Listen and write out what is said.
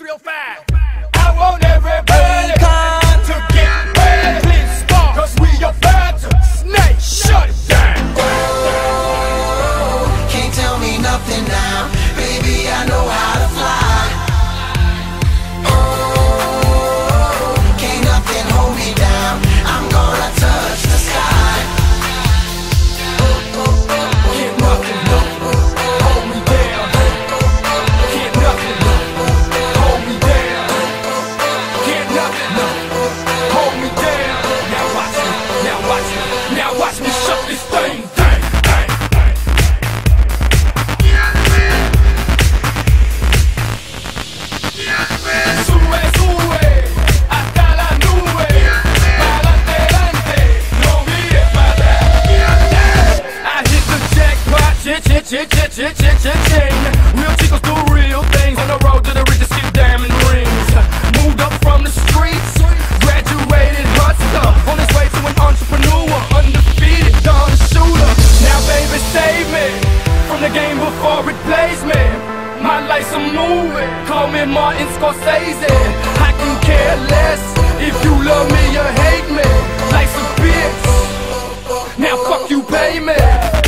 305. I want everybody to get ready. Please start, cause we about to snake shut it down. Oh, can't tell me nothing now. Baby, I know how to fly. Oh, can't nothing hold me down. I'm gonna touch the sky. Oh, oh, oh, can't nothing hold me down. Can't nothing hold me down. Can't nothing hold me down. Now watch me, now watch me, now watch me shut this thing down. Real chicos do real things. On the road to the richest, get diamond rings. Moved up from the streets, graduated hustler. On his way to an entrepreneur, undefeated, done shooter. Now baby, save me from the game before it plays me. My life's a movie, call me Martin Scorsese. I can care less if you love me or hate me. Life's a bitch, now fuck you, pay me.